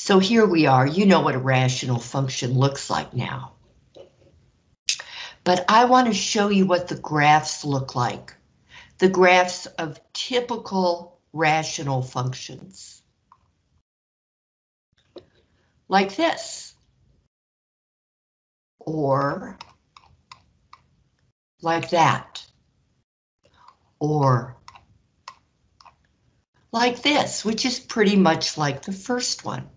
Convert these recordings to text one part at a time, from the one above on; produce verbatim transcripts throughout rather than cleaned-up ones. So here we are. You know what a rational function looks like now. But I want to show you what the graphs look like. The graphs of typical rational functions. Like this. Or like that. Or like this, which is pretty much like the first one.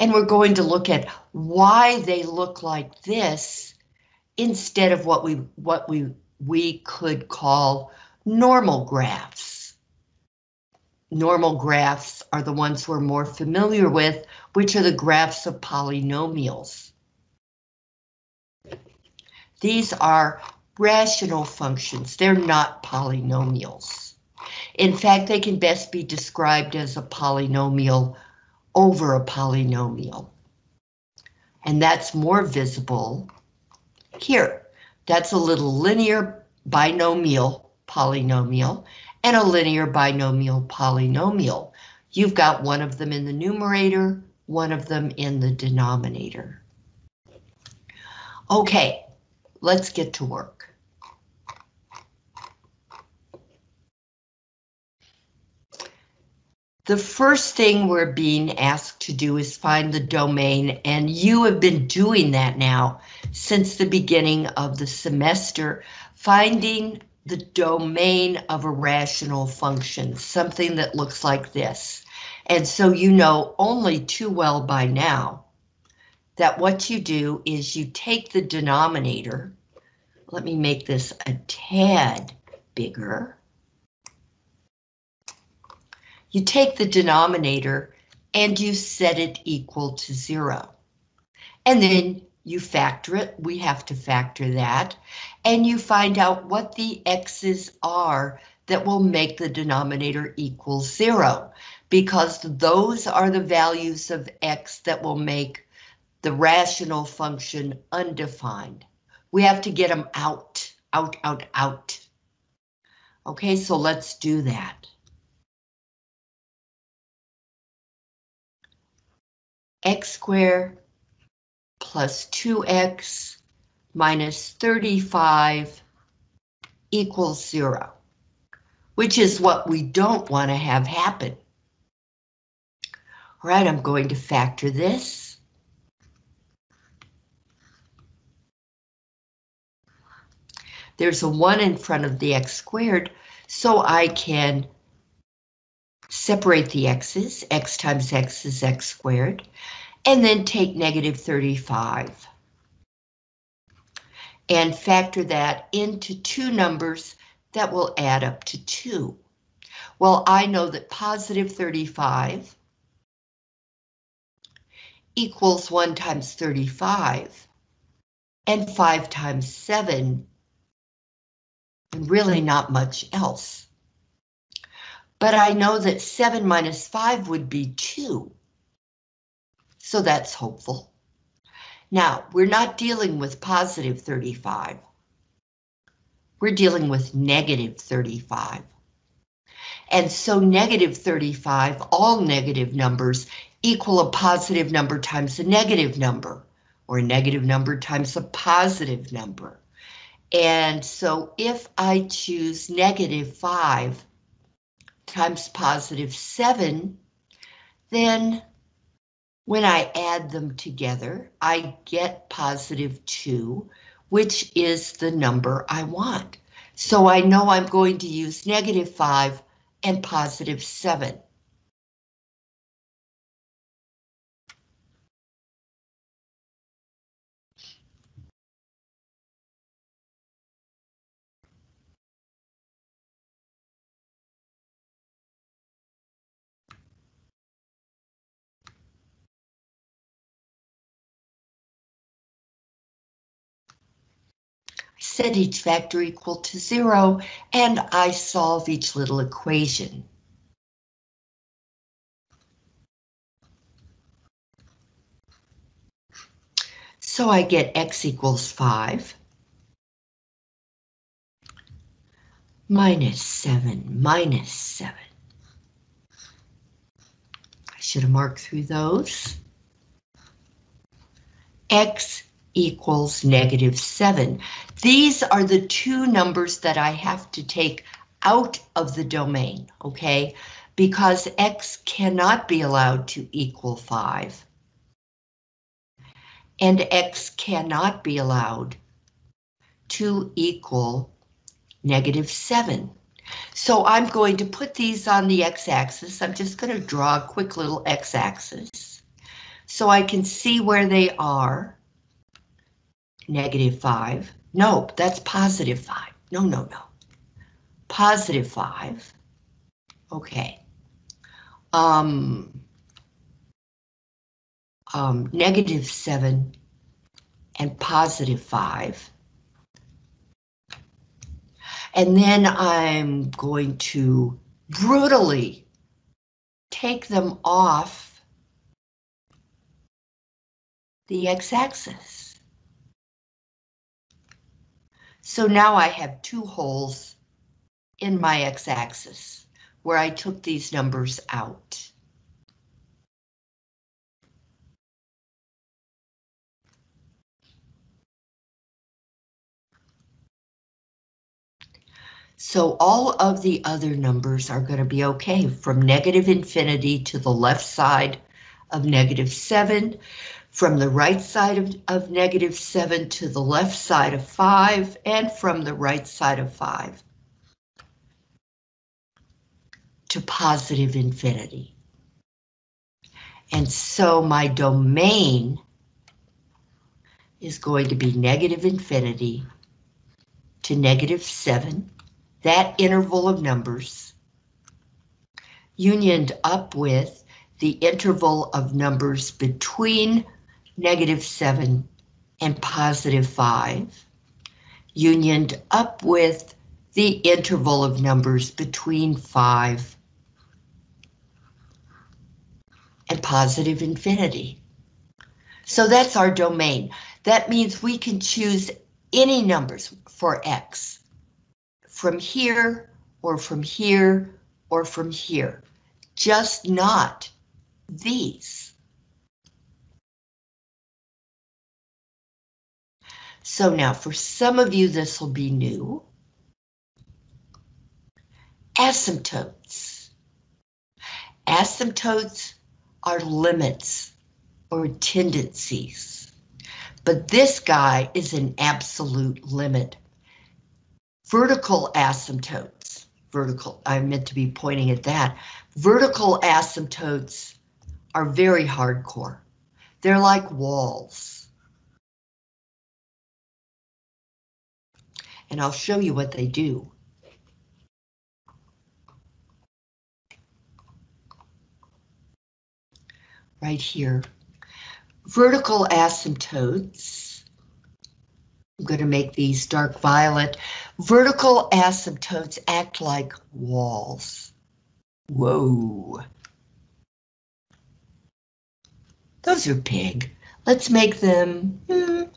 And we're going to look at why they look like this instead of what we what we we could call normal graphs. Normal graphs are the ones we're more familiar with, which are the graphs of polynomials. These are rational functions. They're not polynomials. In fact, they can best be described as a polynomial over a polynomial. And that's more visible here. That's a little linear binomial polynomial and a linear binomial polynomial. You've got one of them in the numerator, one of them in the denominator. Okay, let's get to work. The first thing we're being asked to do is find the domain, and you have been doing that now since the beginning of the semester, finding the domain of a rational function, something that looks like this. And so you know only too well by now that what you do is you take the denominator. Let me make this a tad bigger. You take the denominator and you set it equal to zero. And then you factor it. We have to factor that. And you find out what the x's are that will make the denominator equal zero, because those are the values of x that will make the rational function undefined. We have to get them out, out, out, out. Okay, so let's do that. X squared plus two x minus thirty-five equals zero, which is what we don't want to have happen. All right, I'm going to factor this. There's a one in front of the x squared, so I can separate the x's, x times x is x squared, and then take negative thirty-five and factor that into two numbers that will add up to two. Well, I know that positive thirty-five equals one times thirty-five, and five times seven, and really not much else. But I know that seven minus five would be two, so that's hopeful. Now, we're not dealing with positive thirty-five. We're dealing with negative thirty-five. And so negative thirty-five, all negative numbers, equal a positive number times a negative number, or a negative number times a positive number. And so if I choose negative five, times positive seven, then when I add them together, I get positive two, which is the number I want. So I know I'm going to use negative five and positive seven. Set each factor equal to zero, and I solve each little equation. So I get x equals five, minus seven, minus seven, should mark through those. X equals negative seven. These are the two numbers that I have to take out of the domain, okay? Because X cannot be allowed to equal five. And X cannot be allowed to equal negative seven. So I'm going to put these on the x-axis. I'm just going to draw a quick little x-axis so I can see where they are. Negative five. No, that's positive five. No, no, no. Positive five. Okay. Um, um, negative seven and positive five. And then I'm going to brutally take them off the x-axis. So now I have two holes in my x-axis where I took these numbers out. So all of the other numbers are going to be okay, from negative infinity to the left side of negative seven, from the right side of, of negative seven to the left side of five, and from the right side of five to positive infinity. And so my domain is going to be negative infinity to negative seven. That interval of numbers unioned up with the interval of numbers between negative seven and positive five, unioned up with the interval of numbers between five and positive infinity. So that's our domain. That means we can choose any numbers for X. From here, or from here, or from here, just not these. So now, for some of you, this will be new. Asymptotes. Asymptotes are limits or tendencies, but this guy is an absolute limit. Vertical asymptotes, vertical, I meant to be pointing at that. Vertical asymptotes are very hardcore. They're like walls. And I'll show you what they do. Right here. Vertical asymptotes. I'm going to make these dark violet. Vertical asymptotes act like walls. Whoa. Those are big. Let's make them hmm, a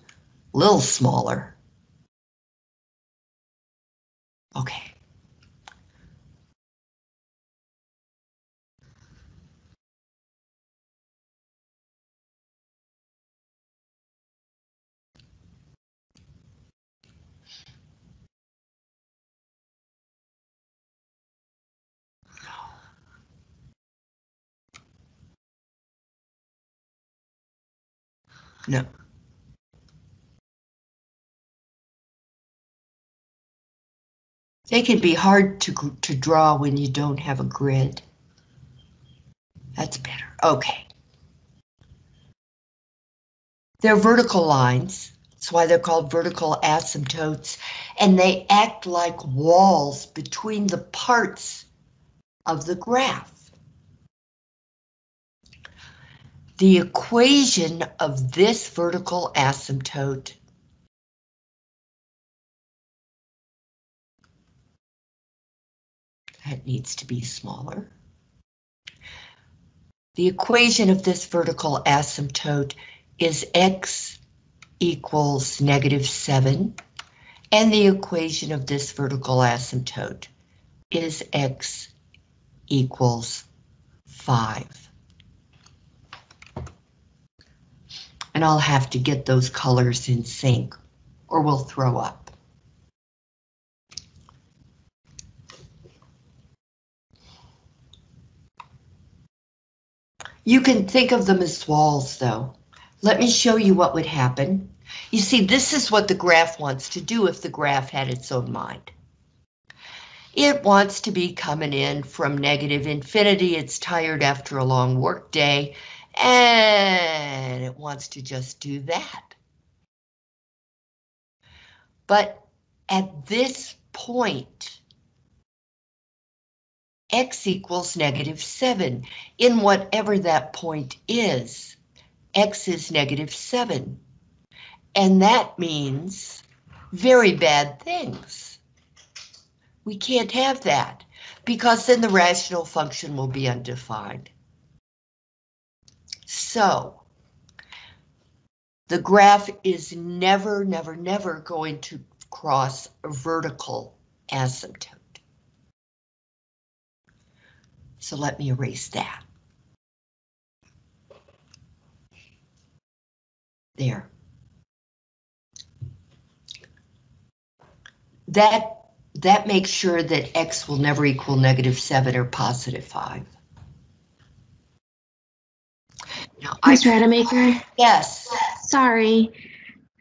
little smaller. Okay. No. They can be hard to, to draw when you don't have a grid. That's better. Okay. They're vertical lines. That's why they're called vertical asymptotes, and they act like walls between the parts of the graph. The equation of this vertical asymptote that needs to be smaller. The equation of this vertical asymptote is X equals negative seven, and the equation of this vertical asymptote is X equals five. and I'll have to get those colors in sync or we'll throw up. You can think of them as walls though. Let me show you what would happen. You see, this is what the graph wants to do if the graph had its own mind. It wants to be coming in from negative infinity. It's tired after a long work day, and it wants to just do that. But at this point, x equals negative seven. In whatever that point is, x is negative seven. And that means very bad things. We can't have that because then the rational function will be undefined. So the graph is never, never, never going to cross a vertical asymptote. So let me erase that. There. That That makes sure that x will never equal negative seven or positive five. Now, Miz Rademacher? Yes. Sorry.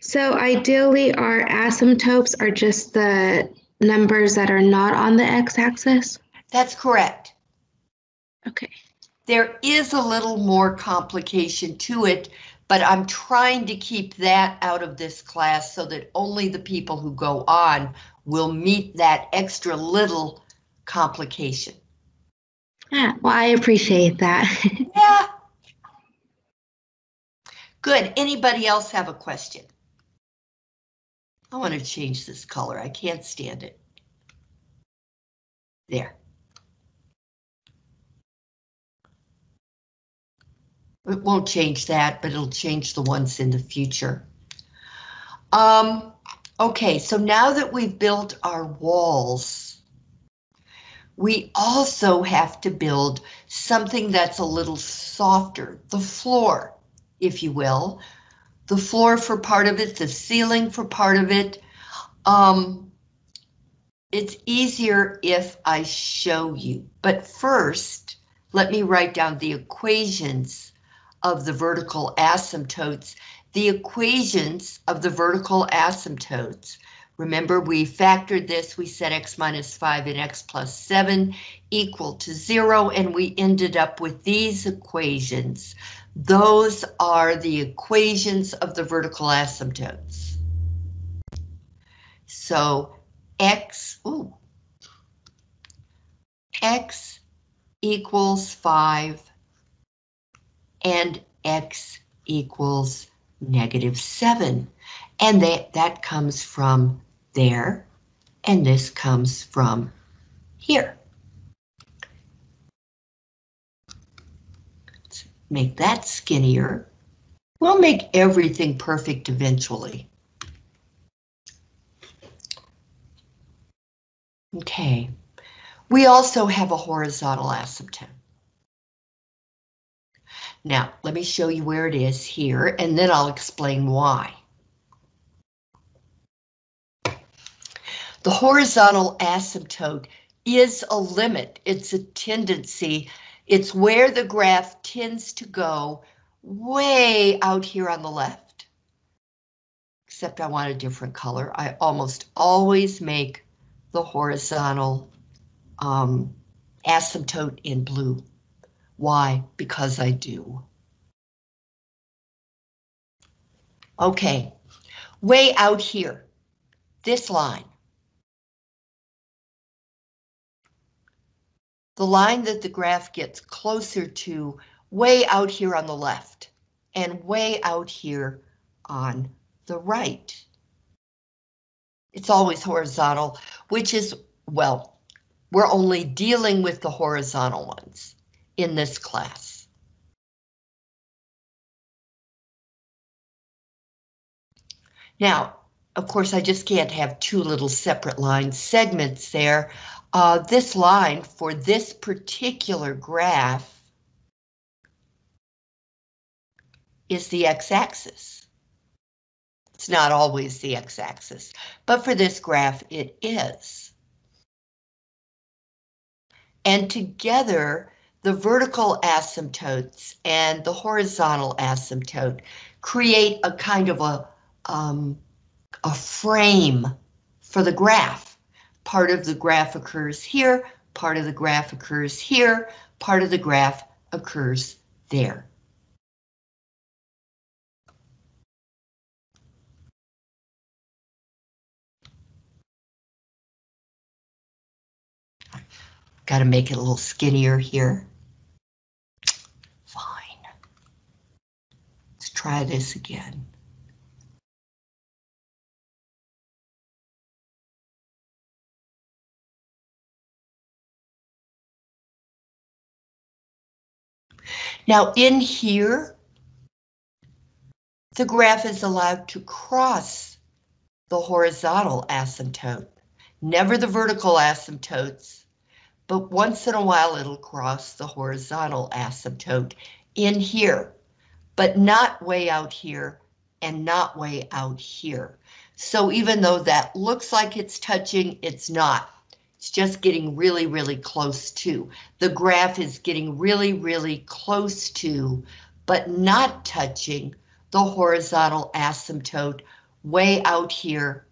So ideally our asymptotes are just the numbers that are not on the x-axis? That's correct. Okay. There is a little more complication to it, but I'm trying to keep that out of this class so that only the people who go on will meet that extra little complication. Yeah, well, I appreciate that. Yeah. Good. Anybody else have a question? I want to change this color. I can't stand it. There. It won't change that, but it'll change the ones in the future. Um, okay, so now that we've built our walls, we also have to build something that's a little softer, the floor, if you will. The floor for part of it, the ceiling for part of it. Um, it's easier if I show you, but first, let me write down the equations of the vertical asymptotes, the equations of the vertical asymptotes. Remember, we factored this, we said x minus five and x plus seven equal to zero, and we ended up with these equations. Those are the equations of the vertical asymptotes. So x, ooh, x equals five, and x equals negative seven. And that, that comes from there, and this comes from here. Let's make that skinnier. We'll make everything perfect eventually. Okay, we also have a horizontal asymptote. Now, let me show you where it is here, and then I'll explain why. The horizontal asymptote is a limit. It's a tendency. It's where the graph tends to go way out here on the left. Except I want a different color. I almost always make the horizontal um, asymptote in blue. Why? Because I do. Okay, way out here, this line. The line that the graph gets closer to, way out here on the left, and way out here on the right. It's always horizontal, which is, well, we're only dealing with the horizontal ones in this class. Now, of course, I just can't have two little separate line segments there. Uh, this line for this particular graph is the x-axis. It's not always the x-axis, but for this graph it is. And together, the vertical asymptotes and the horizontal asymptote create a kind of a, um, a frame for the graph. Part of the graph occurs here, part of the graph occurs here, part of the graph occurs there. Got to make it a little skinnier here. Fine. Let's try this again. Now in here, the graph is allowed to cross the horizontal asymptote, never the vertical asymptotes, but once in a while it'll cross the horizontal asymptote in here, but not way out here and not way out here. So even though that looks like it's touching, it's not. It's just getting really, really close to. The graph is getting really, really close to, but not touching the horizontal asymptote way out here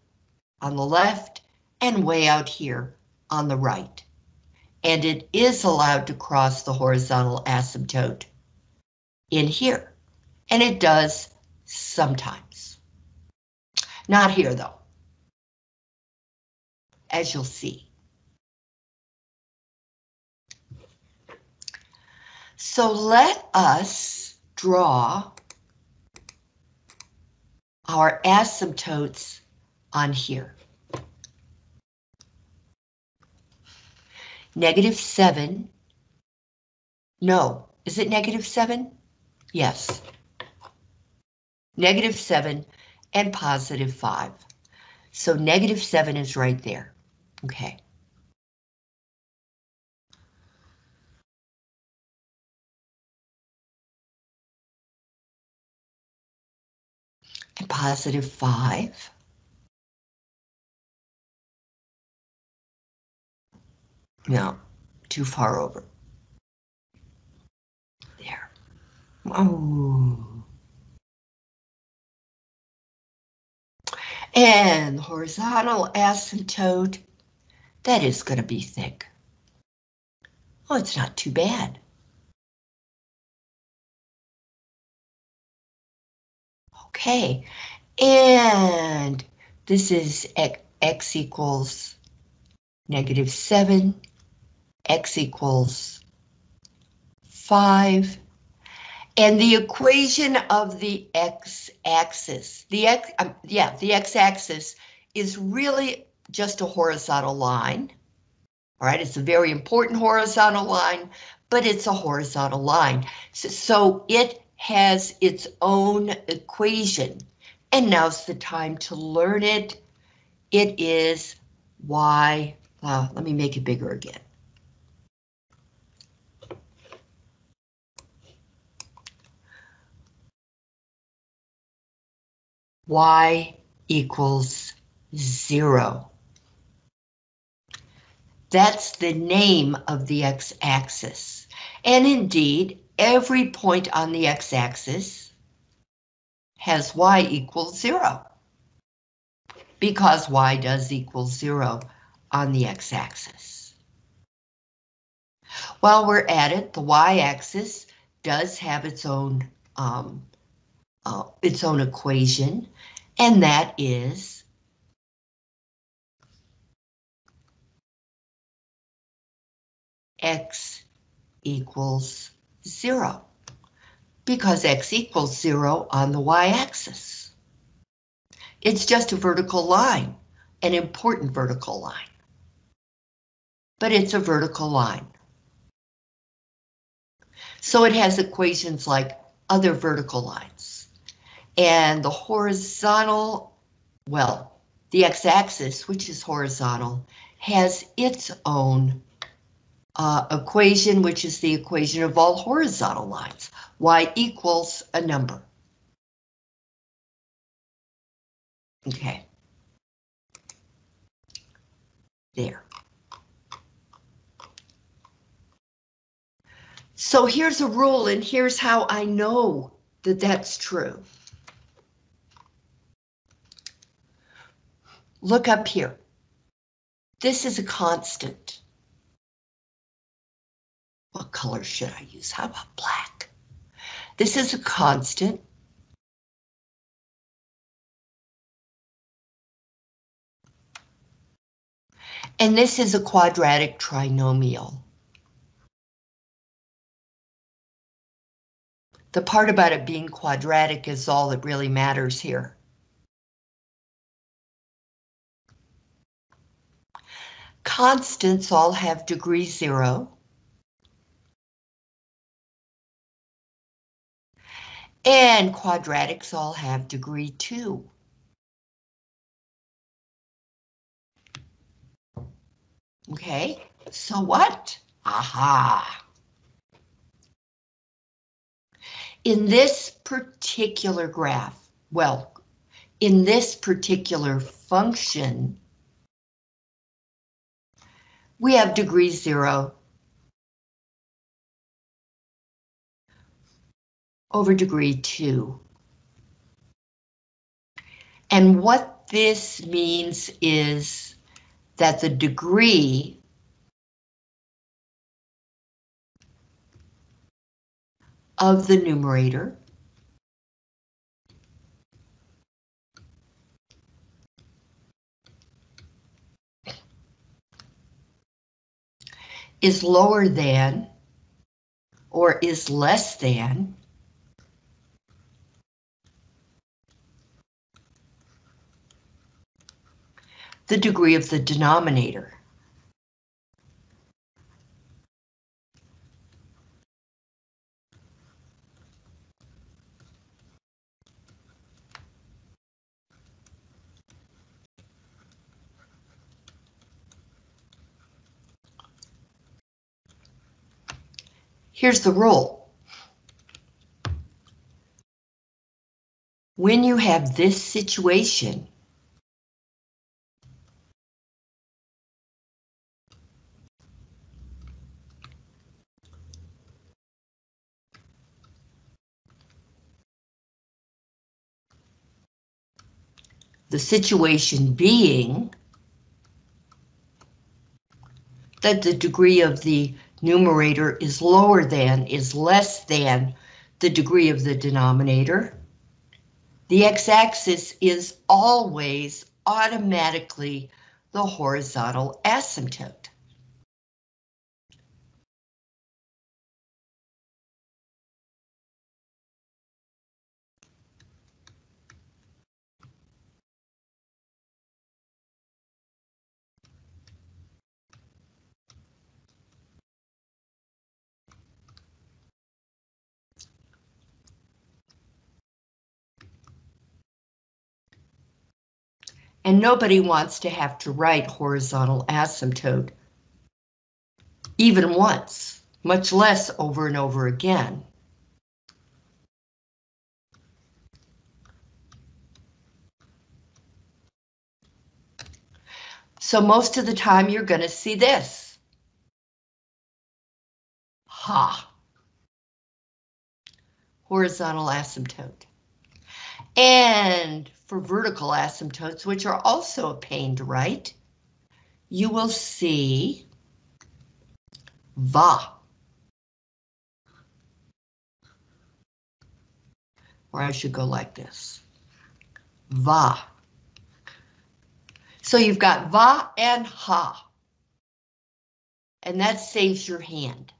on the left and way out here on the right. And it is allowed to cross the horizontal asymptote in here. And it does sometimes. Not here though, as you'll see. So let us draw our asymptotes on here. Negative seven. No, is it negative seven? Yes. Negative seven and positive five. So negative seven is right there. Okay. Positive five. No, too far over. There. Oh. And horizontal asymptote. That is going to be thick. Oh, it's not too bad. Okay, and this is x, x equals negative seven, x equals five, and the equation of the x-axis, the x, um, yeah, the x-axis is really just a horizontal line. All right, it's a very important horizontal line, but it's a horizontal line, so, so it has its own equation, and now's the time to learn it. It is y, uh, let me make it bigger again. Y equals zero. That's the name of the x-axis, and indeed, every point on the x-axis has y equals zero, because y does equal zero on the x-axis. While we're at it, the y-axis does have its own um, uh, its own equation, and that is x equals zero, because x equals zero on the y-axis. It's just a vertical line, an important vertical line, but it's a vertical line. So it has equations like other vertical lines, and the horizontal, well, the x-axis, which is horizontal, has its own Uh, equation, which is the equation of all horizontal lines. Y equals a number. Okay. There. So here's a rule, and here's how I know that that's true. Look up here. This is a constant. What color should I use? How about black? This is a constant. And this is a quadratic trinomial. The part about it being quadratic is all that really matters here. Constants all have degree zero. And quadratics all have degree two. Okay, so what? Aha! In this particular graph, well, in this particular function, we have degree zero over degree two. And what this means is that the degree of the numerator is lower than, or is less than, the degree of the denominator. Here's the rule. When you have this situation, the situation being that the degree of the numerator is lower than, is less than the degree of the denominator. The x-axis is always automatically the horizontal asymptote. And nobody wants to have to write horizontal asymptote even once, much less over and over again. So most of the time you're going to see this. Ha! Horizontal asymptote. And for vertical asymptotes, which are also a pain to write, you will see va, or I should go like this, va. So you've got va and ha, and that saves your hand.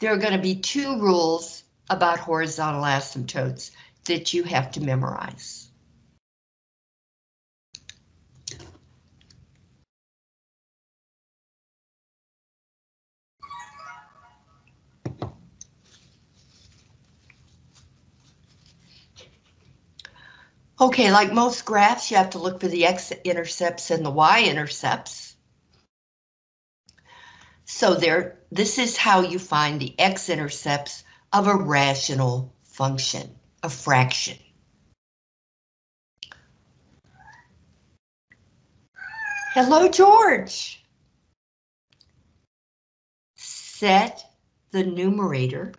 There are going to be two rules about horizontal asymptotes that you have to memorize. Okay, like most graphs, you have to look for the x-intercepts and the y-intercepts. So there, this is how you find the x-intercepts of a rational function, a fraction. Hello, George. Set the numerator,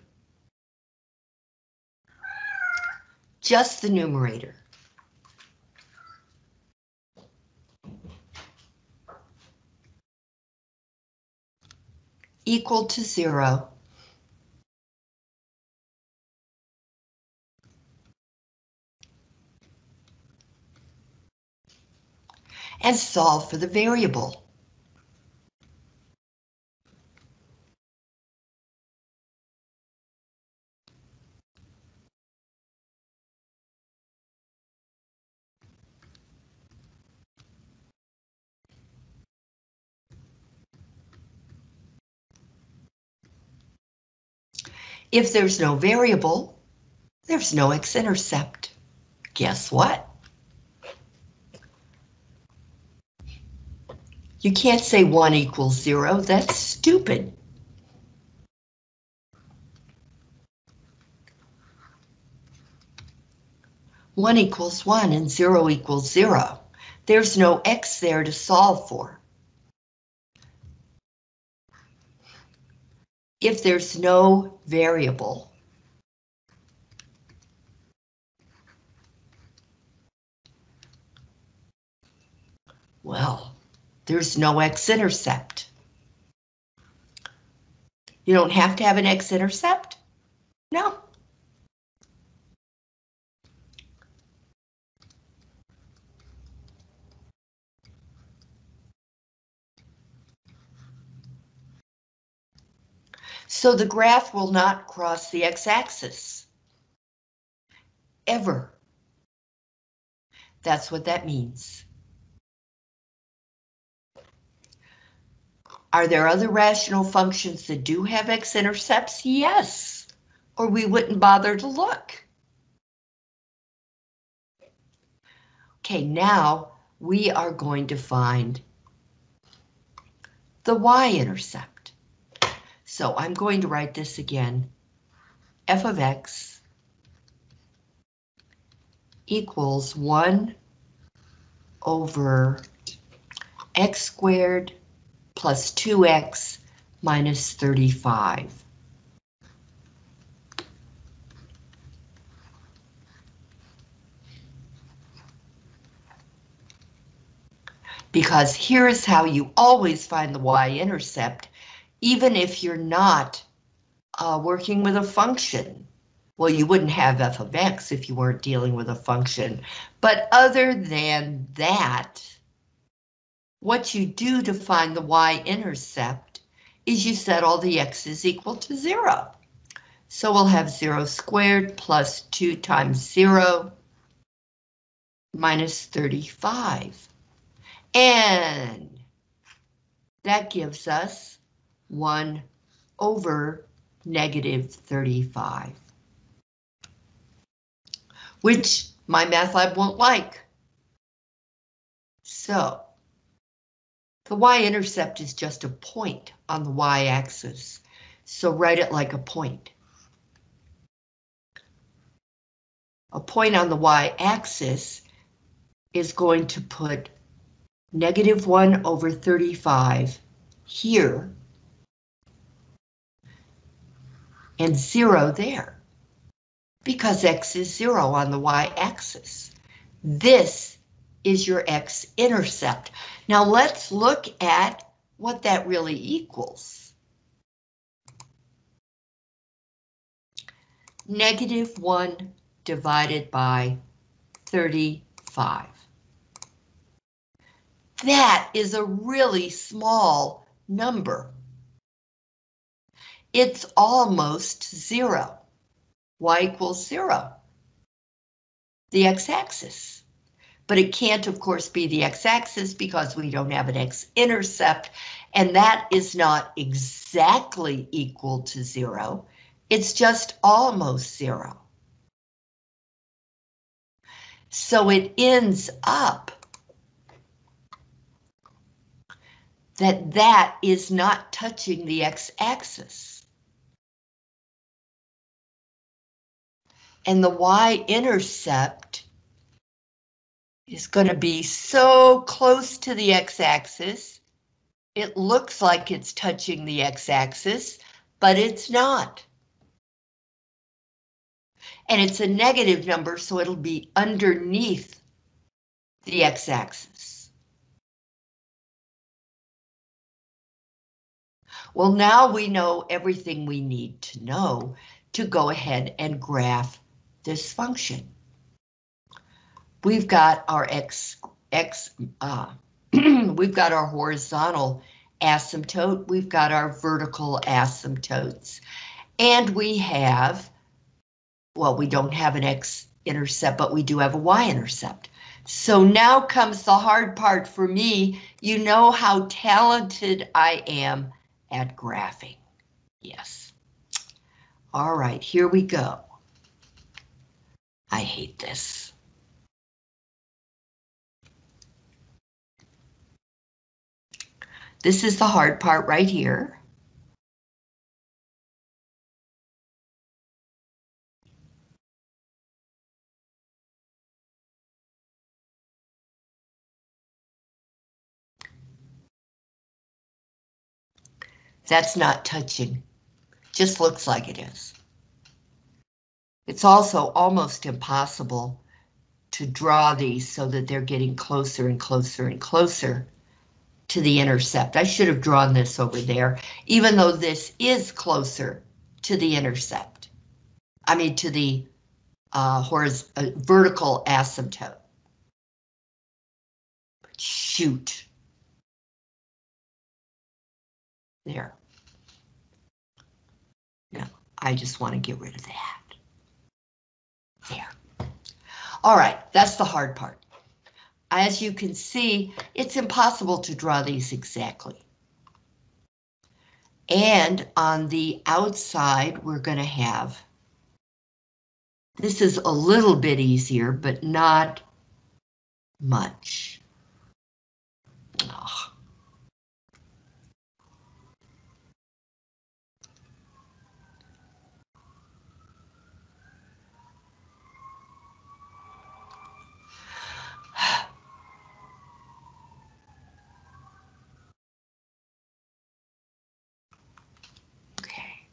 just the numerator, equal to zero. And solve for the variable. If there's no variable, there's no x-intercept. Guess what? You can't say one equals zero, that's stupid. One equals one and zero equals zero. There's no x there to solve for. If there's no variable, well, there's no x-intercept. You don't have to have an x-intercept. No. So the graph will not cross the x-axis. Ever. That's what that means. Are there other rational functions that do have x-intercepts? Yes, or we wouldn't bother to look. Okay, now we are going to find the y-intercept. So I'm going to write this again. F of x equals one over x squared plus two x minus thirty-five. Because here is how you always find the y-intercept, even if you're not uh, working with a function. Well, you wouldn't have f of x if you weren't dealing with a function, but other than that, what you do to find the y-intercept is you set all the x's equal to zero. So we'll have zero squared plus two times zero minus thirty-five. And that gives us one over negative thirty-five, which my math lab won't like. So the y-intercept is just a point on the y-axis, so write it like a point. A point on the y-axis is going to put negative one over thirty-five here and zero there, because x is zero on the y-axis. This is your x-intercept. Now let's look at what that really equals. Negative one divided by thirty-five. That is a really small number. It's almost zero. Y equals zero. The x-axis. But it can't, of course, be the x-axis because we don't have an x-intercept, and that is not exactly equal to zero. It's just almost zero. So it ends up that that is not touching the x-axis. and the y-intercept is going to be so close to the x-axis, it looks like it's touching the x-axis, but it's not. And it's a negative number, so it'll be underneath the x-axis. Well, now we know everything we need to know to go ahead and graph this function. We've got our x, x uh, we've got our horizontal asymptote, we've got our vertical asymptotes, and we have, well, we don't have an x-intercept, but we do have a y-intercept. So now comes the hard part for me. You know how talented I am at graphing. Yes. All right, here we go. I hate this. This is the hard part right here. That's not touching, just looks like it is. It's also almost impossible to draw these so that they're getting closer and closer and closer to the intercept. I should have drawn this over there, even though this is closer to the intercept. I mean, to the uh, horizontal, uh, vertical asymptote. But shoot. There. No, I just want to get rid of that. There. All right, that's the hard part. As you can see, it's impossible to draw these exactly. And on the outside, we're going to have, this is a little bit easier, but not much. Oh.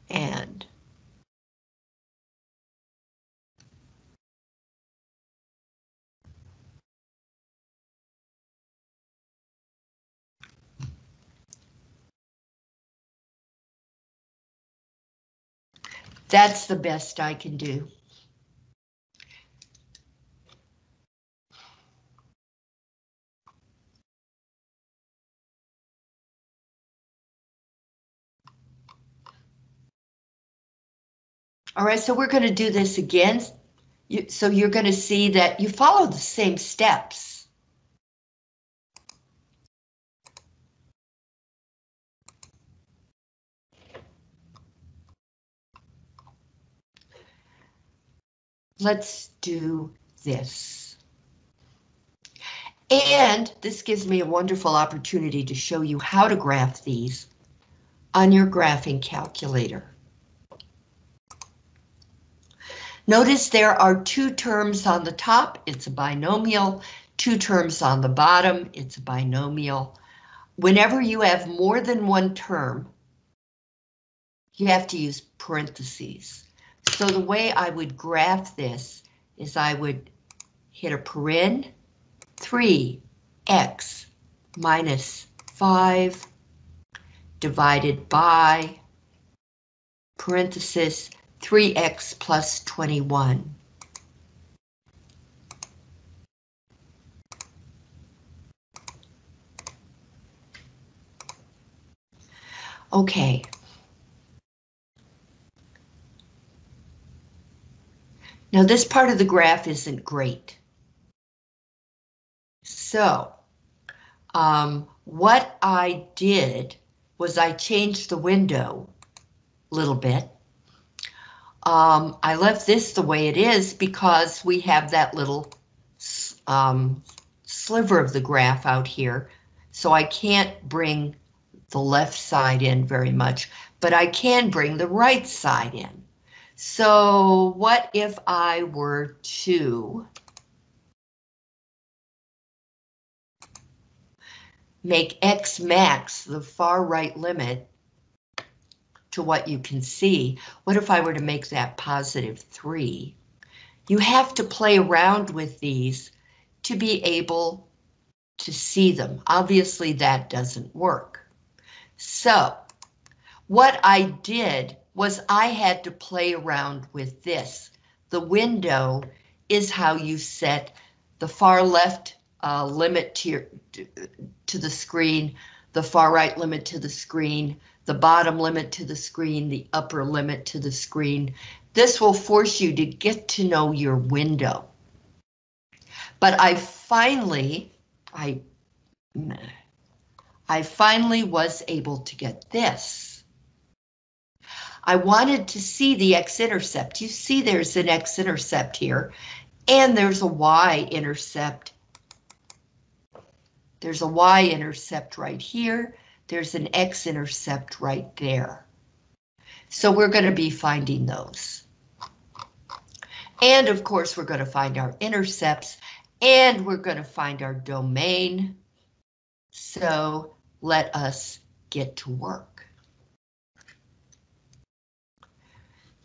And that's the best I can do. All right, so we're going to do this again. You, so you're going to see that you follow the same steps. Let's do this. And this gives me a wonderful opportunity to show you how to graph these on your graphing calculator. Notice there are two terms on the top, it's a binomial, two terms on the bottom, it's a binomial. Whenever you have more than one term, you have to use parentheses. So the way I would graph this is I would hit a paren, three x minus five divided by parenthesis, three x plus twenty-one. Okay. Now this part of the graph isn't great. So, um, what I did was I changed the window a little bit. Um, I left this the way it is because we have that little um, sliver of the graph out here, so I can't bring the left side in very much, but I can bring the right side in. So what if I were to make X max the far right limit to what you can see? What if I were to make that positive three? You have to play around with these to be able to see them. Obviously that doesn't work. So what I did was I had to play around with this. The window is how you set the far left uh, limit to, your, to, to the screen, the far right limit to the screen, the bottom limit to the screen, the upper limit to the screen. This will force you to get to know your window. But I finally, I, I finally was able to get this. I wanted to see the x-intercept. You see there's an x-intercept here, and there's a y-intercept. There's a y-intercept right here. There's an x-intercept right there. So we're going to be finding those. And of course, we're going to find our intercepts, and we're going to find our domain. So let us get to work.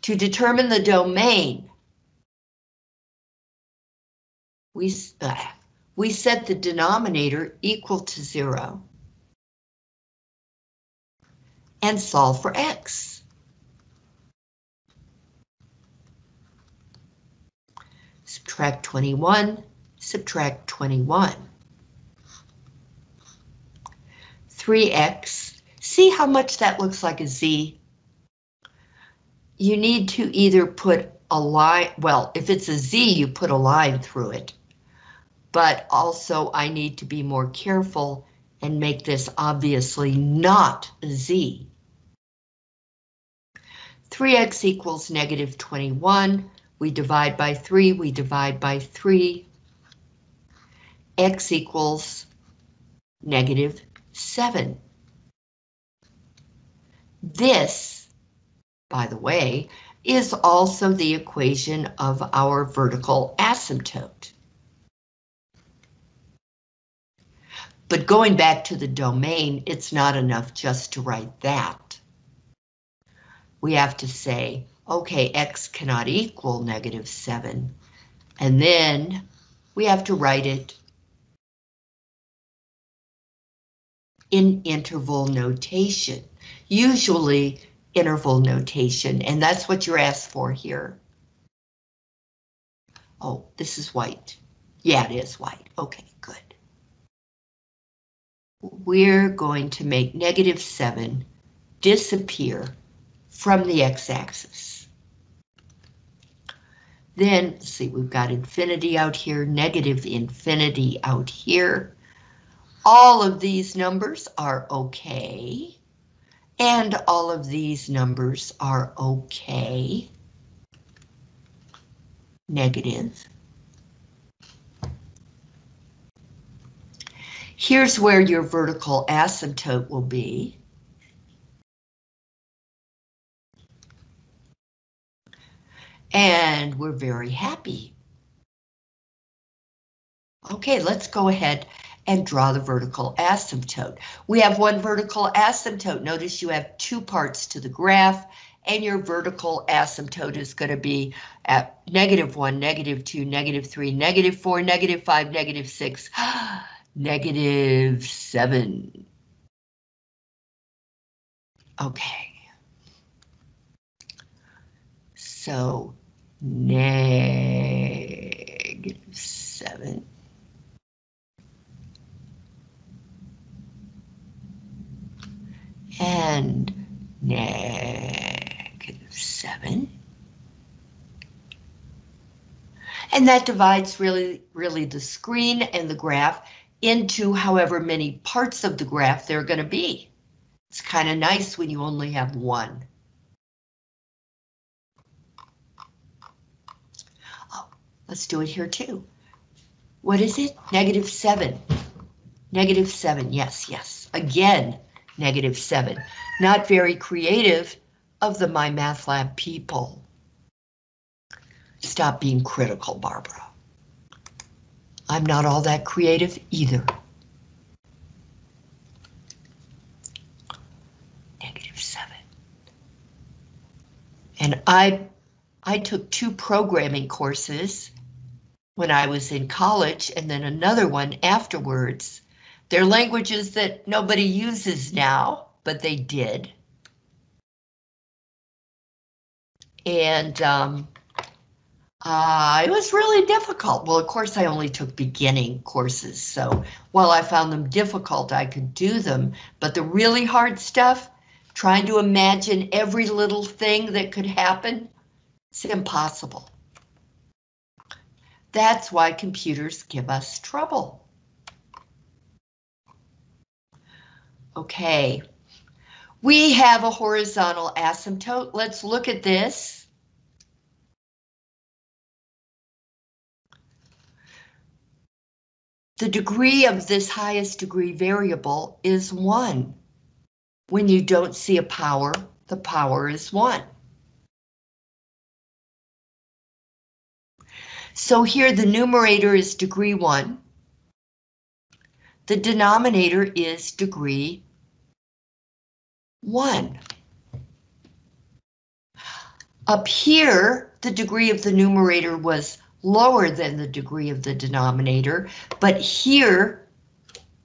To determine the domain, we, uh, we set the denominator equal to zero and solve for x. Subtract twenty-one, subtract twenty-one. three x, see how much that looks like a z? You need to either put a line, well, if it's a Z, you put a line through it. But also I need to be more careful and make this obviously not a Z. three x equals negative twenty-one. We divide by three, we divide by three. X equals negative seven. This, by the way, is also the equation of our vertical asymptote. But going back to the domain, it's not enough just to write that. We have to say, okay, x cannot equal negative seven, and then we have to write it in interval notation. Usually, interval notation, and that's what you're asked for here. Oh, this is white. Yeah, it is white. Okay, good. We're going to make negative seven disappear from the x-axis. Then, see, we've got infinity out here, negative infinity out here. All of these numbers are okay. And all of these numbers are okay. Negative. Here's where your vertical asymptote will be. And we're very happy. Okay, let's go ahead and draw the vertical asymptote. We have one vertical asymptote. Notice you have two parts to the graph, and your vertical asymptote is going to be at negative one, negative two, negative three, negative four, negative five, negative six, negative seven. Okay. So, negative seven. And negative seven. And that divides really, really the screen and the graph into however many parts of the graph there are going to be. It's kind of nice when you only have one. Oh, let's do it here too. What is it? Negative seven. Negative seven, yes, yes. Again. Negative seven. Not very creative of the My Math Lab people. Stop being critical, Barbara. I'm not all that creative either. Negative seven. And I, I took two programming courses when I was in college and then another one afterwards. They're languages that nobody uses now, but they did. And um, uh, it was really difficult. Well, of course, I only took beginning courses, so while I found them difficult, I could do them. But the really hard stuff, trying to imagine every little thing that could happen, it's impossible. That's why computers give us trouble. Okay, we have a horizontal asymptote. Let's look at this. The degree of this highest degree variable is one. When you don't see a power, the power is one. So here the numerator is degree one. The denominator is degree one. Up here, the degree of the numerator was lower than the degree of the denominator, but here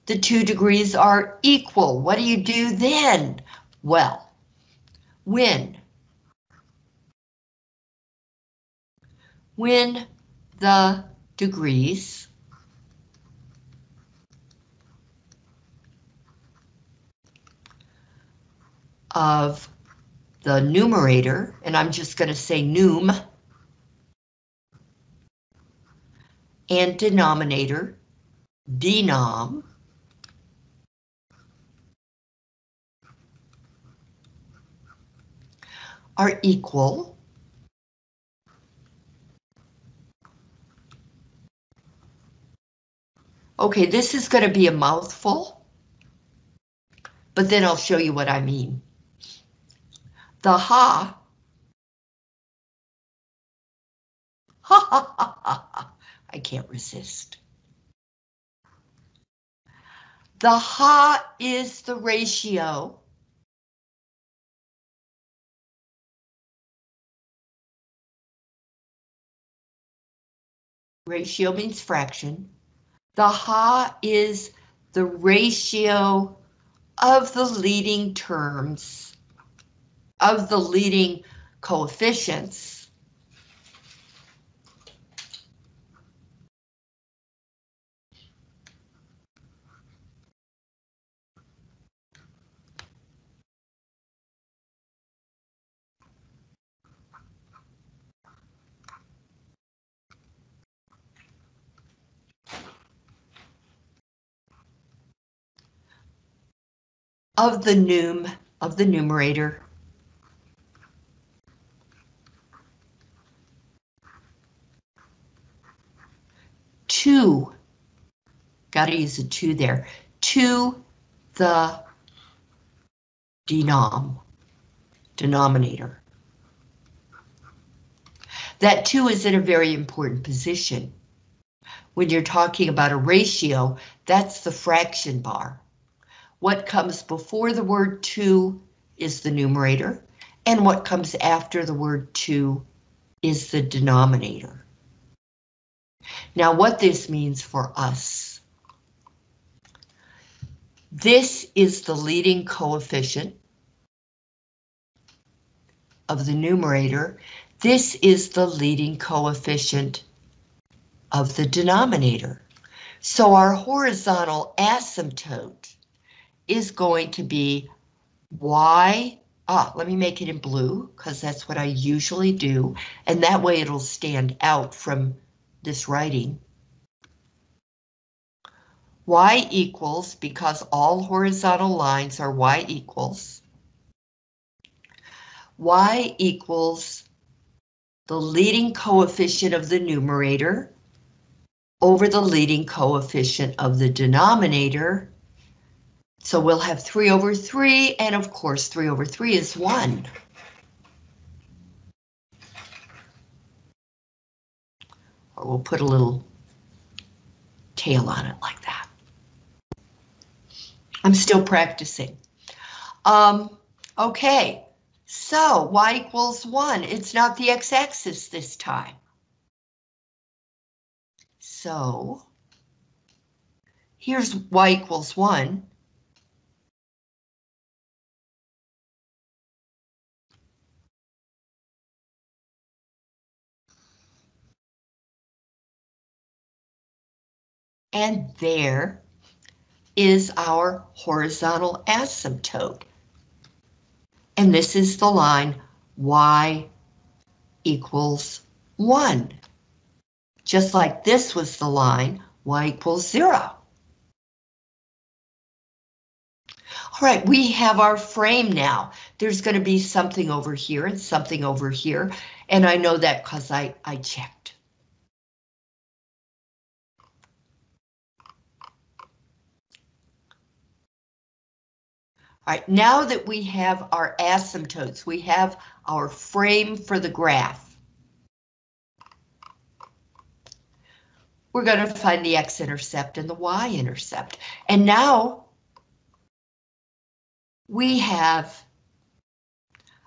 the two degrees are equal. What do you do then? Well, when, when the degrees of the numerator, and I'm just going to say num, and denominator, denom, are equal, okay, this is going to be a mouthful, but then I'll show you what I mean. The ha, ha, ha, ha, ha, ha, I can't resist. The ha is the ratio ratio means fraction. The ha is the ratio of the leading terms, of the leading coefficients of the num, of the numerator, two, gotta use a two there, to the denom, denominator. That two is in a very important position. When you're talking about a ratio, that's the fraction bar. What comes before the word two is the numerator, and what comes after the word two is the denominator. Now, what this means for us, this is the leading coefficient of the numerator. This is the leading coefficient of the denominator. So our horizontal asymptote is going to be y. Ah, let me make it in blue because that's what I usually do, and that way it'll stand out from this writing. Y equals, because all horizontal lines are y equals, y equals the leading coefficient of the numerator over the leading coefficient of the denominator. So we'll have three over three, and of course three over three is one. or we'll put a little tail on it like that. I'm still practicing. Um, okay, so y equals one. It's not the x-axis this time. So here's y equals one. And there is our horizontal asymptote. And this is the line y equals one. Just like this was the line y equals zero. All right, we have our frame now. There's going to be something over here and something over here. And I know that because I, I checked. All right, now that we have our asymptotes, we have our frame for the graph. We're going to find the x-intercept and the y-intercept. And now we have,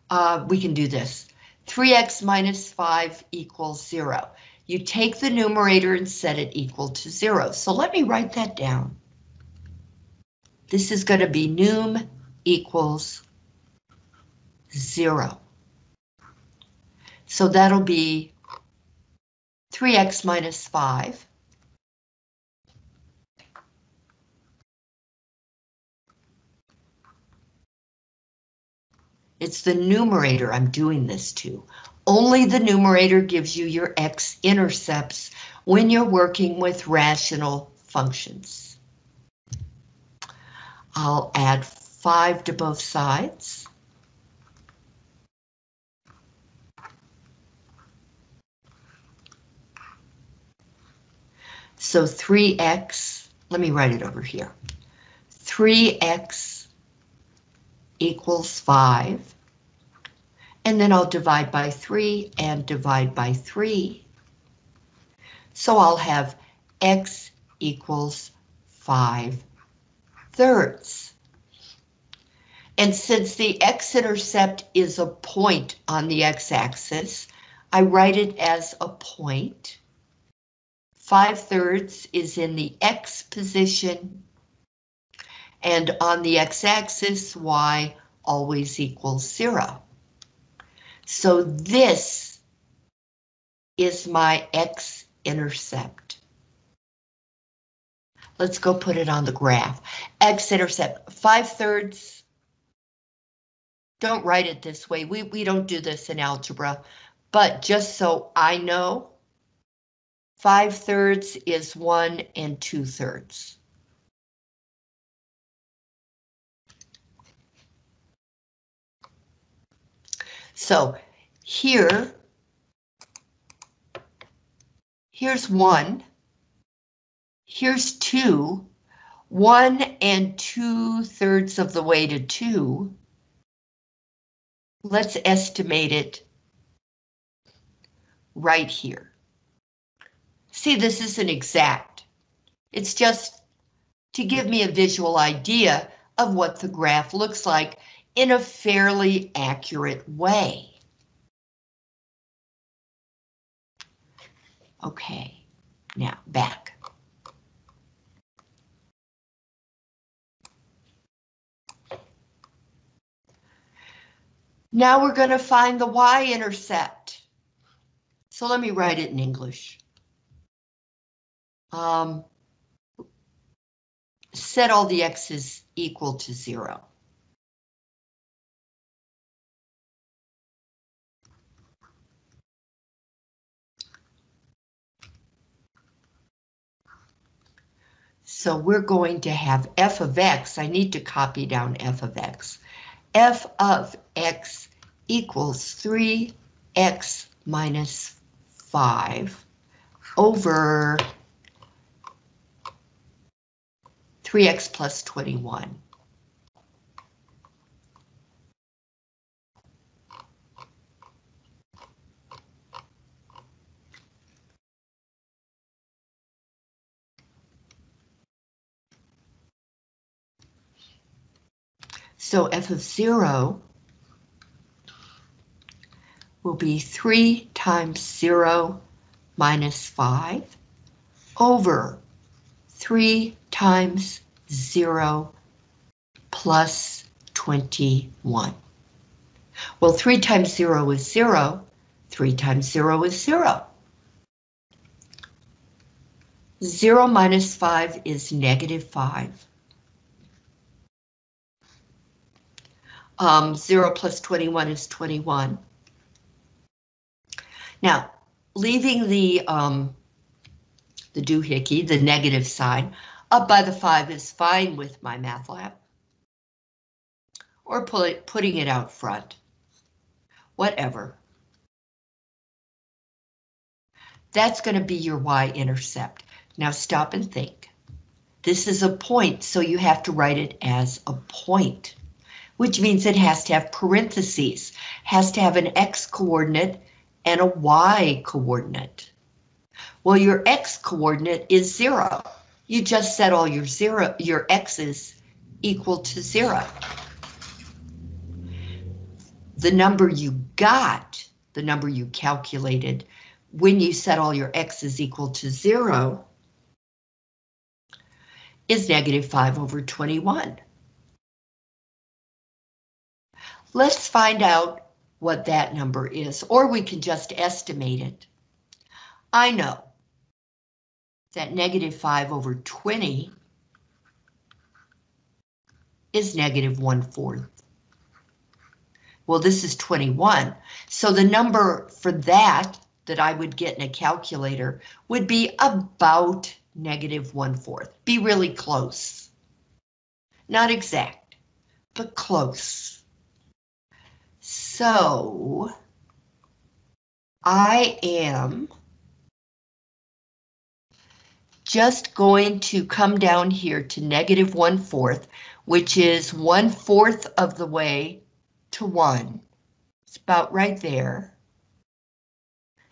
uh, we can do this. three x minus five equals zero. You take the numerator and set it equal to zero. So let me write that down. This is going to be num equals zero. So that'll be three x minus five. It's the numerator I'm doing this to. Only the numerator gives you your x-intercepts when you're working with rational functions. I'll add five to both sides. So three x, let me write it over here. three x equals five. And then I'll divide by three and divide by three. So I'll have x equals five thirds. And since the x-intercept is a point on the x-axis, I write it as a point. five thirds is in the x position, and on the x-axis, y always equals zero. So this is my x-intercept. Let's go put it on the graph. X-intercept, five thirds. Don't write it this way. We, we don't do this in algebra, but just so I know, five thirds is one and two thirds. So here, here's one. Here's two, one and two thirds of the way to two. Let's estimate it right here. See, this isn't exact. It's just to give me a visual idea of what the graph looks like in a fairly accurate way. Okay, now back. Now we're going to find the y-intercept. So let me write it in English. Um, set all the x's equal to zero. So we're going to have f of x. I need to copy down f of x. F of x equals three x minus five over three x plus twenty-one. So f of zero will be three times zero minus five over three times zero plus twenty-one. Well, three times zero is zero. three times zero is zero. zero minus five is negative five. Um, zero plus twenty-one is twenty-one. Now, leaving the, um, the doohickey, the negative sign, up by the five is fine with my math lab. Or pull it, putting it out front. Whatever. That's going to be your y-intercept. Now stop and think. This is a point, so you have to write it as a point, which means it has to have parentheses, has to have an x-coordinate and a y-coordinate. Well, your x-coordinate is zero. You just set all your zero, your x's equal to zero. The number you got, the number you calculated, when you set all your x's equal to zero, is negative five over twenty-one. Let's find out what that number is, or we can just estimate it. I know that negative five over twenty is negative one fourth. Well, this is twenty-one, so the number for that that I would get in a calculator would be about negative one fourth. Be really close. Not exact, but close. So I am just going to come down here to negative one fourth, which is one fourth of the way to one. It's about right there.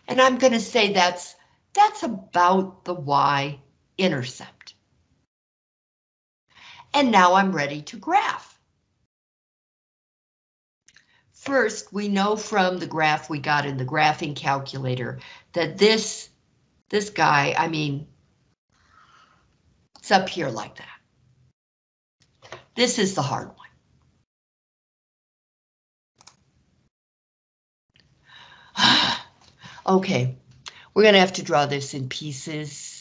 And I'm going to say that's, that's about the y-intercept. And now I'm ready to graph. First, we know from the graph we got in the graphing calculator that this, this guy, I mean, it's up here like that. This is the hard one. Okay, we're going to have to draw this in pieces.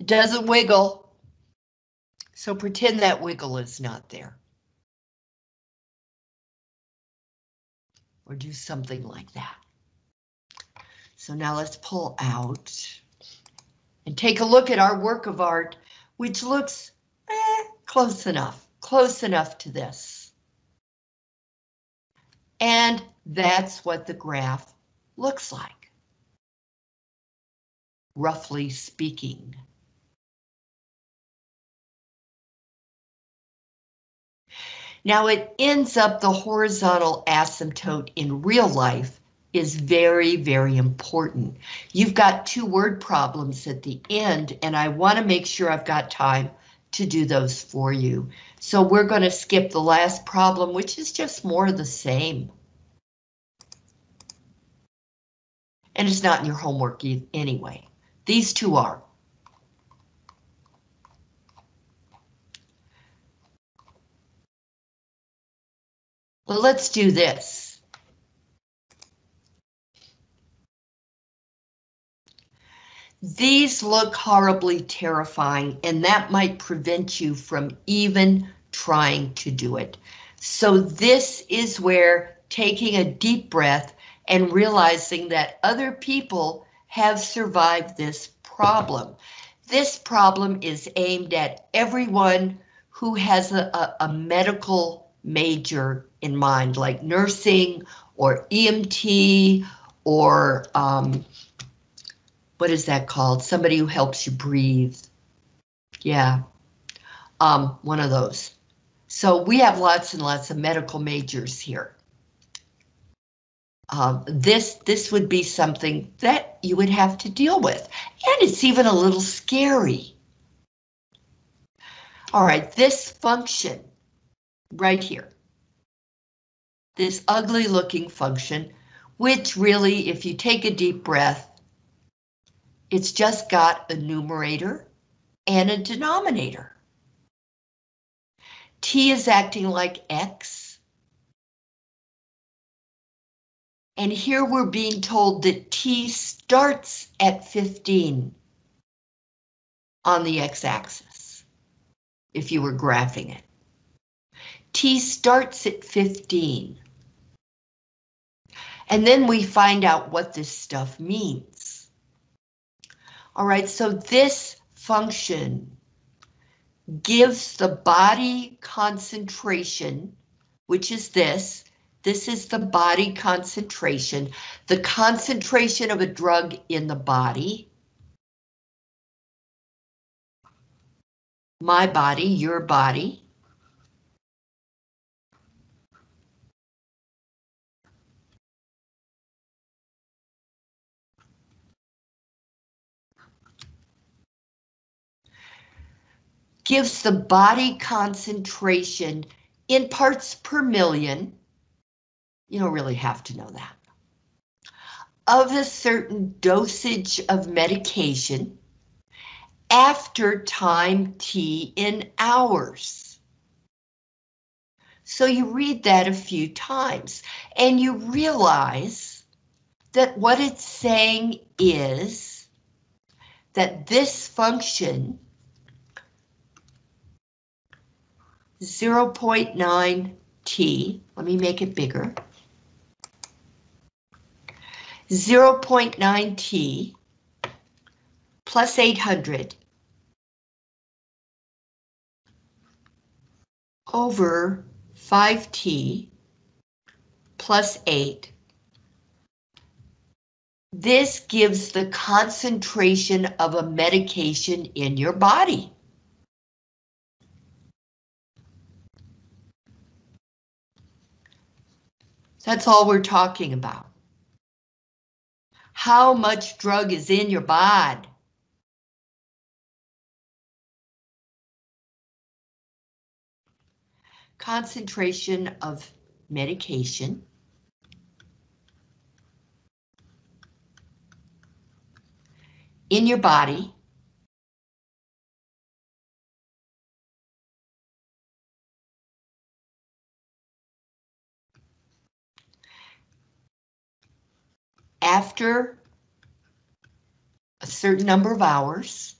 It doesn't wiggle. So pretend that wiggle is not there. Or do something like that. So now let's pull out and take a look at our work of art, which looks eh, close enough, close enough to this. And that's what the graph looks like, roughly speaking. Now it ends up the horizontal asymptote in real life is very, very important. You've got two word problems at the end, and I want to make sure I've got time to do those for you. So we're going to skip the last problem, which is just more of the same. And it's not in your homework anyway. These two are. Well, let's do this. These look horribly terrifying, and that might prevent you from even trying to do it. So this is where taking a deep breath and realizing that other people have survived this problem. This problem is aimed at everyone who has a, a, a medical major in mind, like nursing or E M T or um, what is that called? Somebody who helps you breathe. Yeah, um, one of those. So we have lots and lots of medical majors here. Uh, this this would be something that you would have to deal with, and it's even a little scary. All right, this function right here, this ugly looking function, which really, if you take a deep breath, it's just got a numerator and a denominator. T is acting like X. And here we're being told that T starts at fifteen on the x-axis, if you were graphing it. T starts at fifteen. And then we find out what this stuff means. All right, so this function gives the body concentration, which is this. This is the body concentration, the concentration of a drug in the body. My body, your body. Gives the body concentration in parts per million. You don't really have to know that. Of a certain dosage of medication after time t in hours. So you read that a few times and you realize that what it's saying is that this function zero point nine t, let me make it bigger. zero point nine t plus eight hundred over five t plus eight. This gives the concentration of a medication in your body. That's all we're talking about. How much drug is in your bod? Concentration of medication in your body after a certain number of hours,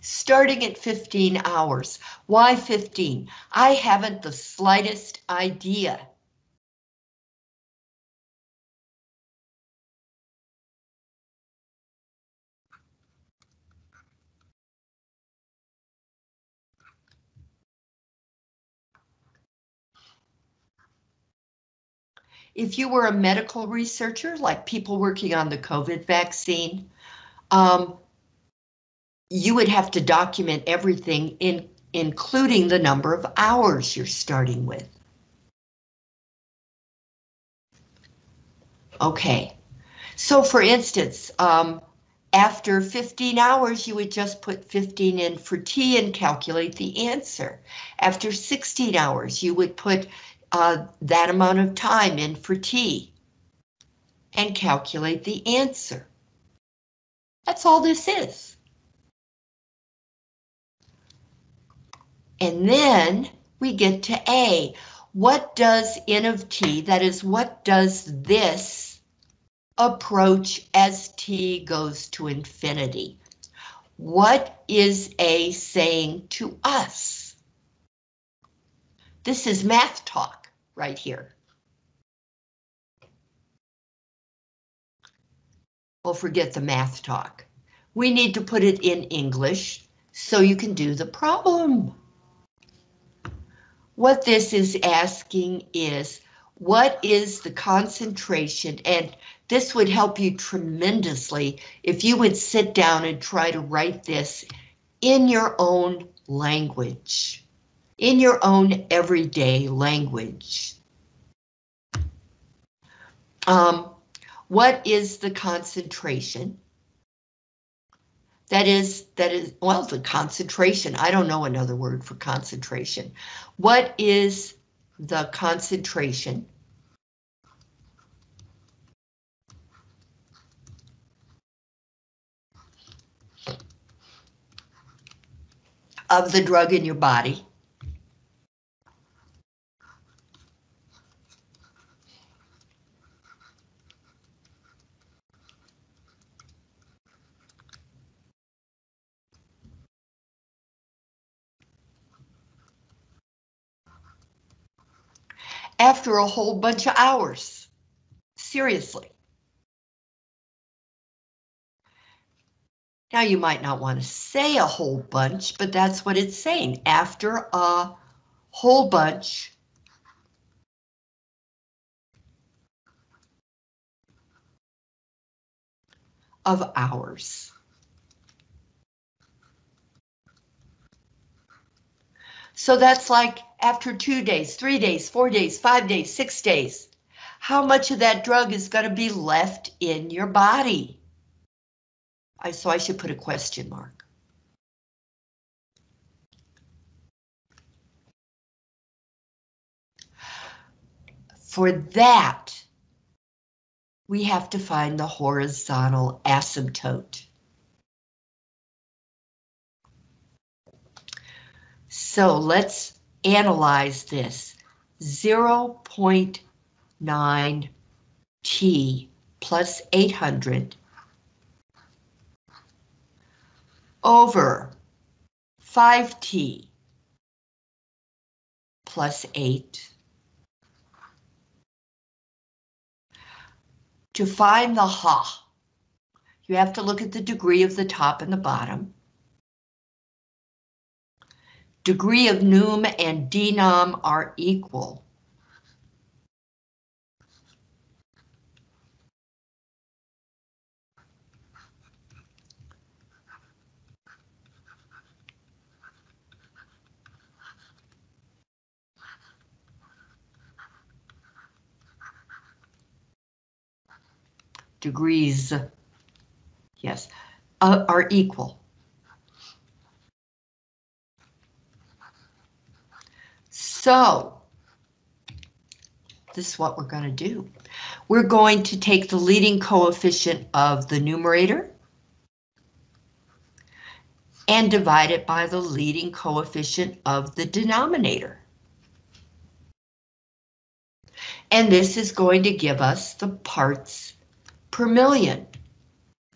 starting at fifteen hours. Why fifteen? I haven't the slightest idea. If you were a medical researcher, like people working on the COVID vaccine, um, you would have to document everything, in, including the number of hours you're starting with. Okay, so for instance, um, after fifteen hours, you would just put fifteen in for T and calculate the answer. After sixteen hours, you would put uh, that amount of time in for T and calculate the answer. That's all this is. And then we get to A. What does N of T, that is, what does this approach as T goes to infinity? What is A saying to us? This is math talk right here. Well, forget the math talk. We need to put it in English so you can do the problem. What this is asking is, what is the concentration? And this would help you tremendously if you would sit down and try to write this in your own language, in your own everyday language. Um, what is the concentration? That is, that is, well, the concentration, I don't know another word for concentration. What is the concentration of the drug in your body? After a whole bunch of hours, seriously. Now you might not want to say a whole bunch, but that's what it's saying. After a whole bunch of hours. So that's like after two days, three days, four days, five days, six days. How much of that drug is going to be left in your body? I, so I should put a question mark. For that, we have to find the horizontal asymptote. So let's analyze this. zero point nine T plus eight hundred over five T plus eight. To find the ha, you have to look at the degree of the top and the bottom. Degree of num and denom are equal. Degrees, yes, uh, are equal. So, this is what we're going to do. We're going to take the leading coefficient of the numerator and divide it by the leading coefficient of the denominator. And this is going to give us the parts per million.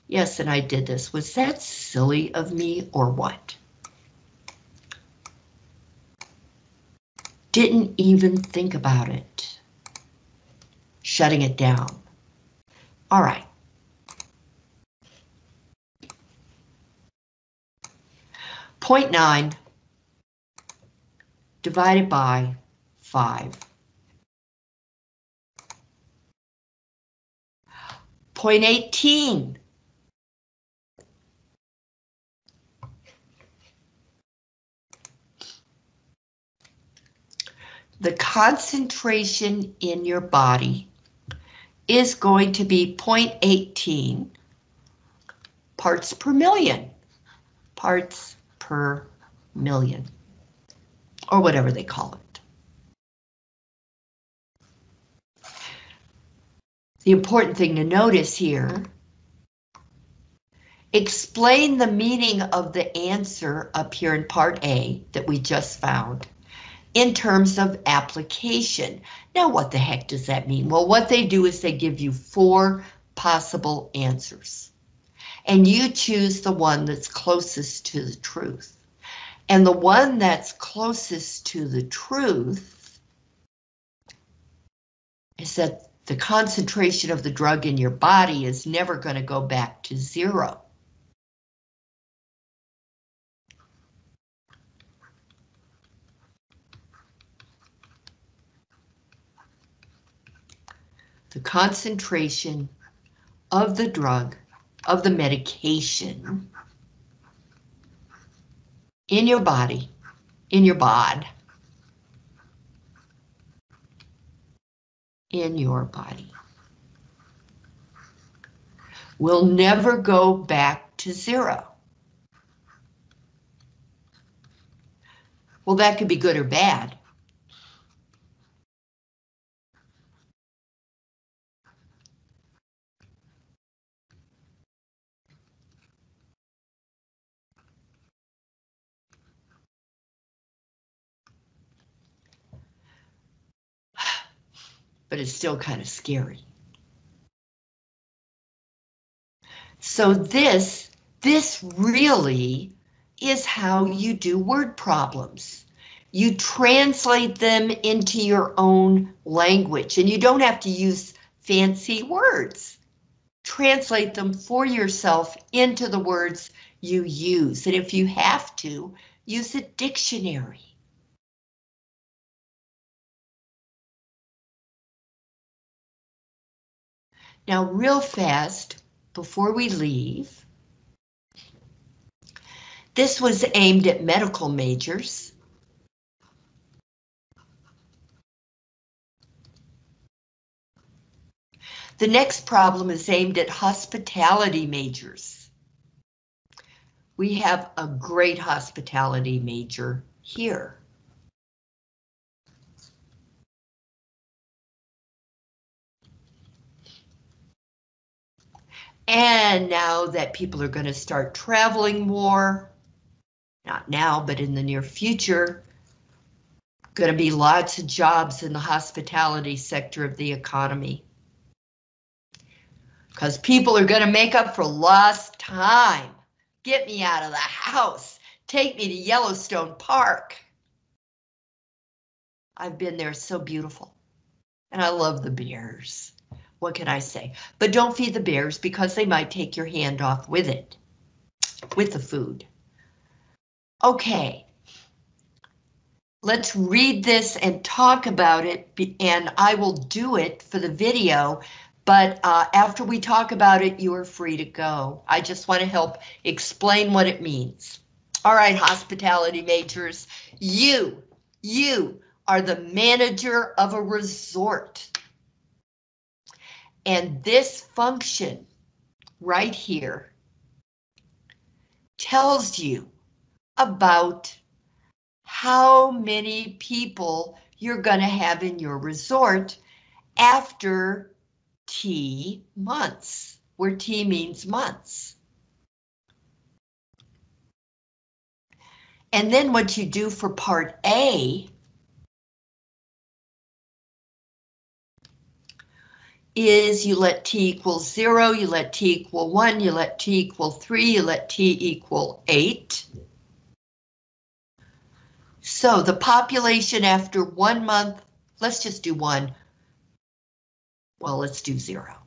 Yes, and I did this. Was that silly of me or what? Didn't even think about it. Shutting it down. All right. zero point nine divided by five. zero point one eight. The concentration in your body is going to be zero point one eight parts per million, parts per million, or whatever they call it. The important thing to notice here, explain the meaning of the answer up here in part A that we just found in terms of application. Now, what the heck does that mean? Well, what they do is they give you four possible answers, and you choose the one that's closest to the truth. And the one that's closest to the truth is that the concentration of the drug in your body is never going to go back to zero. The concentration of the drug, of the medication in your body, in your bod, in your body, will never go back to zero. Well, that could be good or bad. But it's still kind of scary. So this, this really is how you do word problems. You translate them into your own language, and you don't have to use fancy words. Translate them for yourself into the words you use, and if you have to, use a dictionary. Now, real fast, before we leave, this was aimed at medical majors. The next problem is aimed at hospitality majors. We have a great hospitality major here. And now that people are going to start traveling more, not now, but in the near future, going to be lots of jobs in the hospitality sector of the economy. Because people are going to make up for lost time. Get me out of the house. Take me to Yellowstone Park. I've been there, so beautiful. And I love the bears. What can I say? But don't feed the bears because they might take your hand off with it, with the food. Okay, let's read this and talk about it, and I will do it for the video, but uh, after we talk about it, you are free to go. I just want to help explain what it means. All right, hospitality majors, you, you are the manager of a resort. And this function right here tells you about how many people you're going to have in your resort after T months, where T means months. And then what you do for part A is you let T equal zero, you let T equal one, you let T equal three, you let T equal eight. So the population after one month, let's just do one. Well, let's do zero.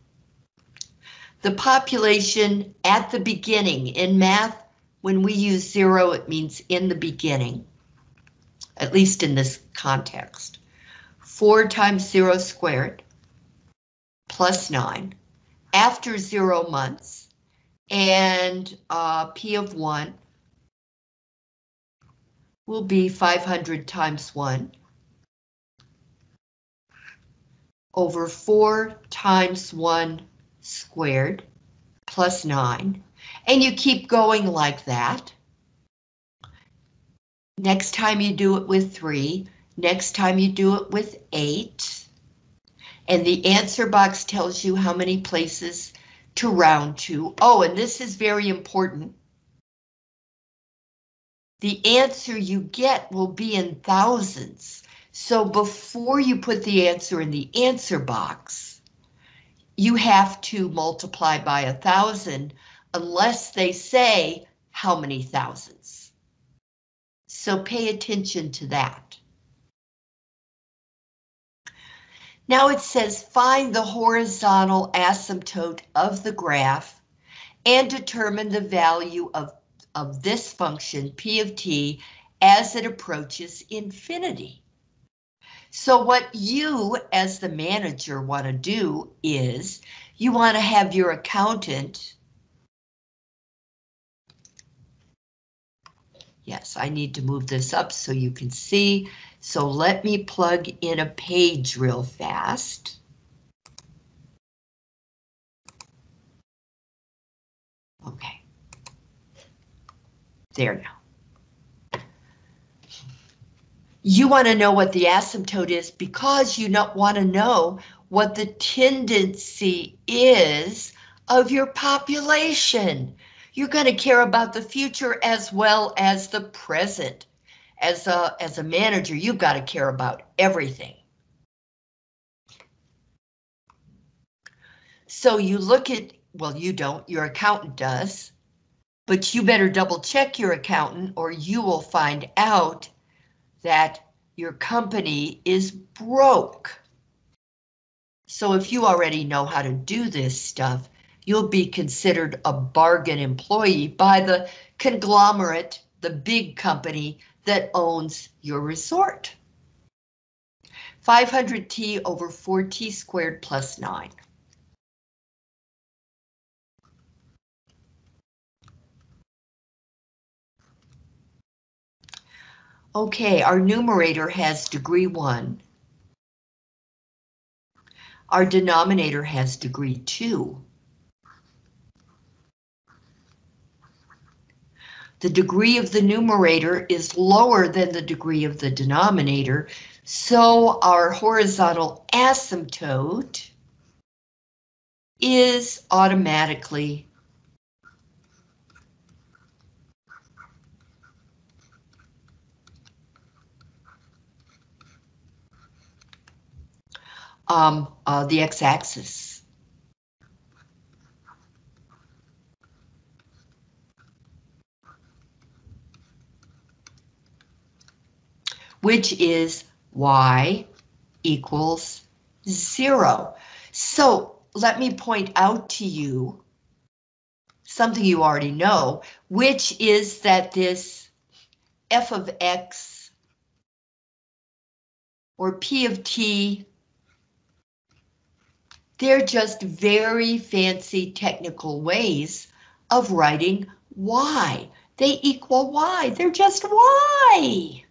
The population at the beginning in math, when we use zero, it means in the beginning, at least in this context. Four times zero squared. Plus nine, after zero months, and uh, P of one will be five hundred times one over four times one squared plus nine, and you keep going like that. Next time you do it with three, next time you do it with eight. And the answer box tells you how many places to round to. Oh, and this is very important. The answer you get will be in thousands. So before you put the answer in the answer box, you have to multiply by a thousand unless they say how many thousands. So pay attention to that. Now it says find the horizontal asymptote of the graph and determine the value of, of this function, p of t, as it approaches infinity. So what you, as the manager, want to do is you want to have your accountant. Yes, I need to move this up so you can see. So let me plug in a page real fast. Okay. There now. You want to know what the asymptote is because you not want to know what the tendency is of your population. You're going to care about the future as well as the present. As a, as a manager, you've got to care about everything. So you look at, well, you don't, your accountant does, but you better double check your accountant or you will find out that your company is broke. So if you already know how to do this stuff, you'll be considered a bargain employee by the conglomerate, the big company that owns your resort. five hundred t over four t squared plus nine. Okay, our numerator has degree one. Our denominator has degree two. The degree of the numerator is lower than the degree of the denominator, so our horizontal asymptote is automatically um, uh, the x-axis. Which is y equals zero. So let me point out to you something you already know, which is that this f of x or p of t, they're just very fancy technical ways of writing y. They equal y, they're just y.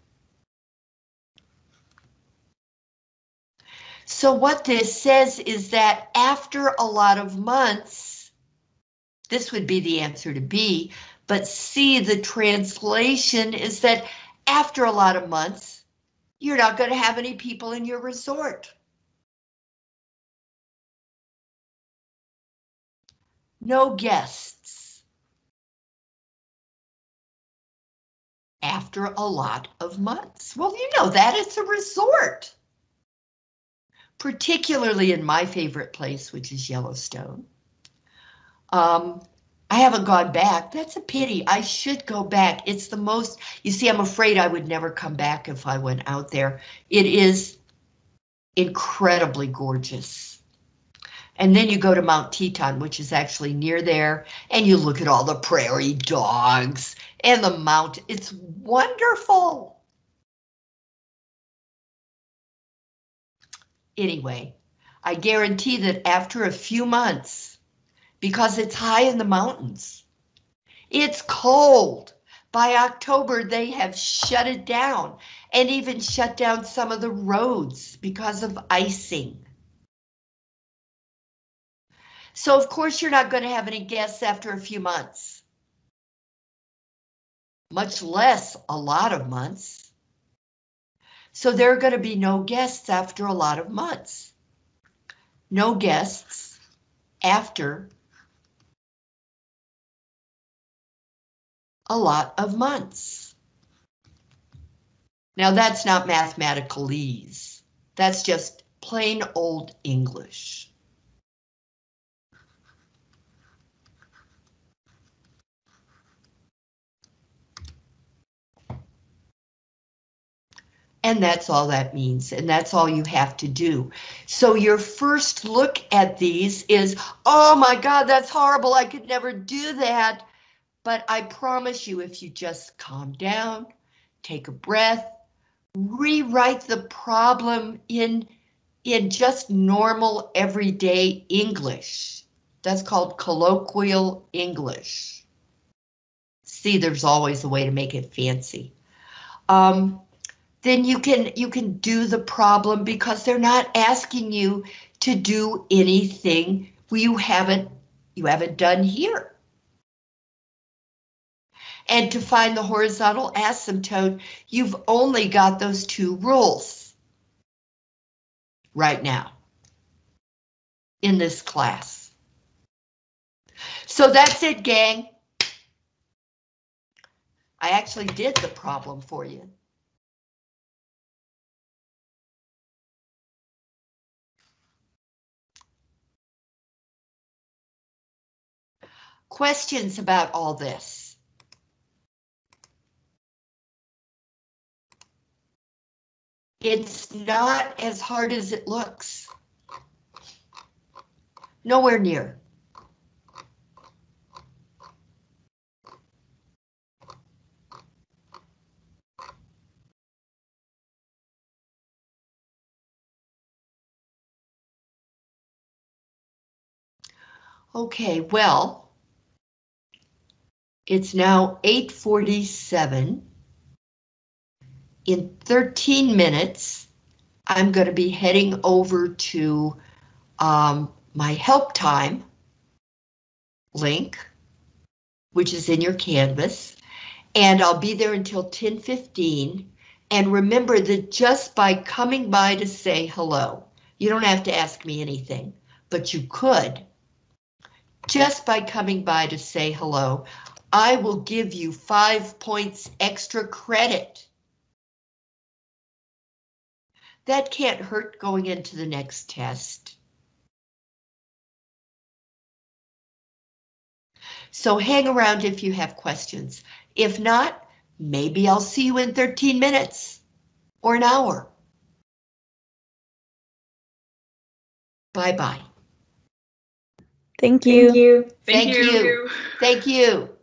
So what this says is that after a lot of months, this would be the answer to B, but C, the translation is that after a lot of months, you're not going to have any people in your resort. No guests. After a lot of months. Well, you know that it's a resort. Particularly in my favorite place, which is Yellowstone. Um, I haven't gone back. That's a pity. I should go back. It's the most, you see, I'm afraid I would never come back if I went out there. It is incredibly gorgeous. And then you go to Mount Teton, which is actually near there, and you look at all the prairie dogs and the mount. It's wonderful. Anyway, I guarantee that after a few months, because it's high in the mountains, it's cold. By October, they have shut it down and even shut down some of the roads because of icing. So of course you're not going to have any guests after a few months. Much less a lot of months. So there are going to be no guests after a lot of months. No guests after a lot of months. Now that's not mathematicalese. That's just plain old English. And that's all that means, and that's all you have to do. So your first look at these is, oh my God, that's horrible, I could never do that. But I promise you, if you just calm down, take a breath, rewrite the problem in, in just normal everyday English. That's called colloquial English. See, there's always a way to make it fancy. Um, then you can you can do the problem because they're not asking you to do anything you haven't you haven't done here. And to find the horizontal asymptote, you've only got those two rules right now in this class. So that's it, gang. I actually did the problem for you. Questions about all this? It's not as hard as it looks. Nowhere near. Okay, well, it's now eight forty-seven. In thirteen minutes, I'm going to be heading over to um, my help time link, which is in your Canvas, and I'll be there until ten fifteen. And remember that just by coming by to say hello, you don't have to ask me anything, but you could. Just by coming by to say hello, I will give you five points extra credit. That can't hurt going into the next test. So hang around if you have questions. If not, maybe I'll see you in thirteen minutes or an hour. Bye-bye. Thank you. Thank you. Thank you. Thank you.